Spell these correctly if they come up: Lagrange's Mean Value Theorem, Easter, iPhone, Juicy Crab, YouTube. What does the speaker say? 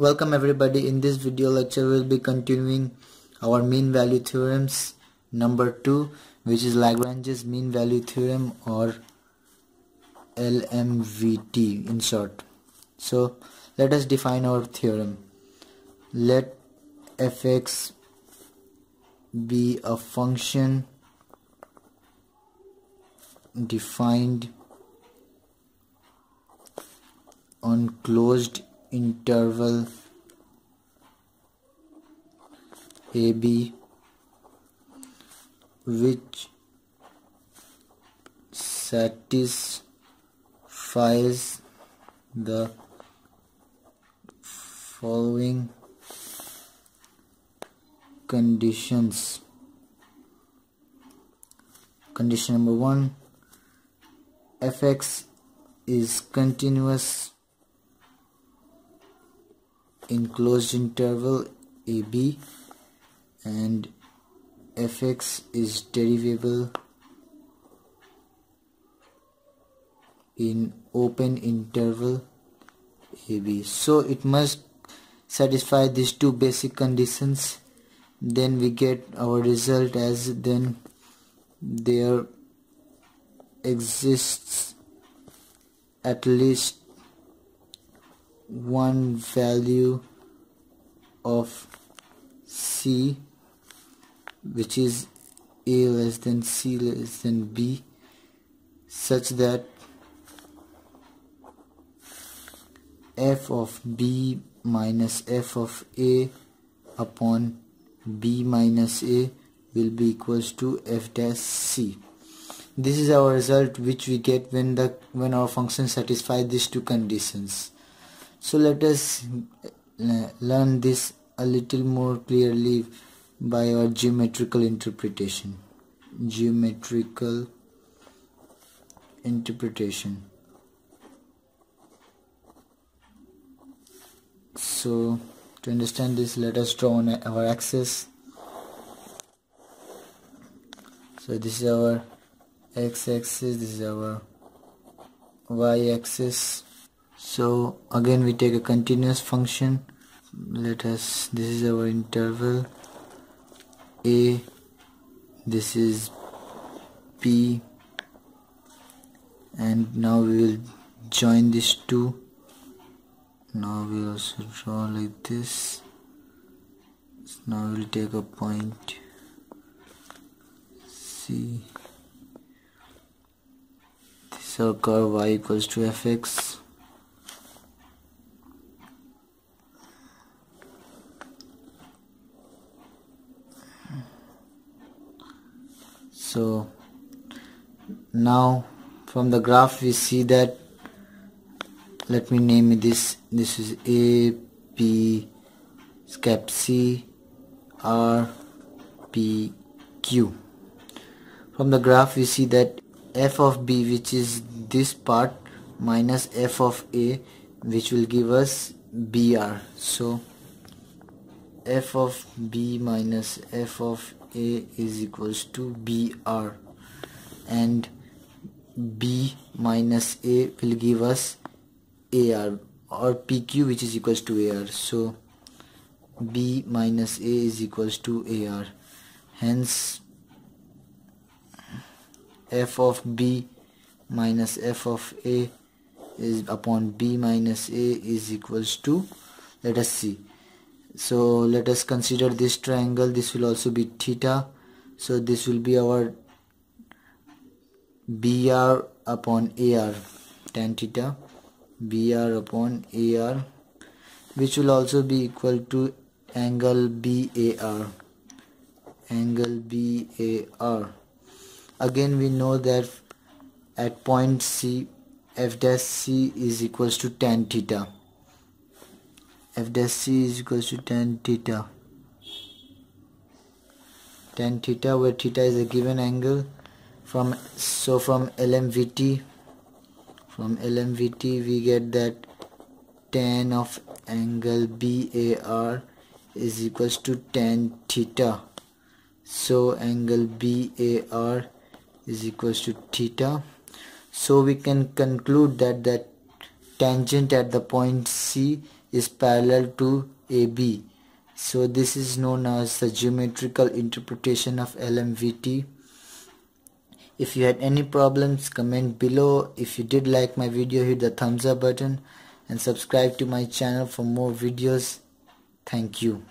Welcome everybody. In this video lecture we'll be continuing our mean value theorems number 2, which is Lagrange's mean value theorem, or LMVT in short. So let us define our theorem. Let fx be a function defined on closed interval AB which satisfies the following conditions. Condition number 1, fx is continuous in closed interval AB and fx is derivable in open interval AB. So it must satisfy these two basic conditions, then we get our result as then there exists at least one value of C which is A less than C less than B, such that f of B minus f of A upon B minus A will be equals to f dash C. This is our result which we get when our function satisfies these two conditions. So let us learn this a little more clearly by our geometrical interpretation. So to understand this, let us draw on our axis. So this is our x-axis, this is our y-axis. So again we take a continuous function. This is our interval A, this is B, and now we will join these two. Now we also draw like this. So now we will take a point C. This is our curve y equals to fx. So now from the graph we see that, let me name it this is A, P, cap C, R, P, Q. From the graph we see that f of B, which is this part, minus f of A, which will give us BR. So f of B minus f of A is equals to BR, and B minus A will give us AR or PQ, which is equals to AR. So B minus A is equals to AR. Hence f of B minus f of A is upon B minus A is equals to, let us see. So let us consider this triangle. This will also be theta. So this will be our BR upon AR, tan theta, BR upon AR, which will also be equal to angle BAR, Again we know that at point C, f dash C is equals to tan theta. Tan theta, where theta is a given angle. From LMVT we get that tan of angle BAR is equals to tan theta. So angle BAR is equals to theta. So we can conclude that tangent at the point C is parallel to AB. So this is known as the geometrical interpretation of LMVT. If you had any problems, comment below. If you did like my video, hit the thumbs up button and subscribe to my channel for more videos. Thank you.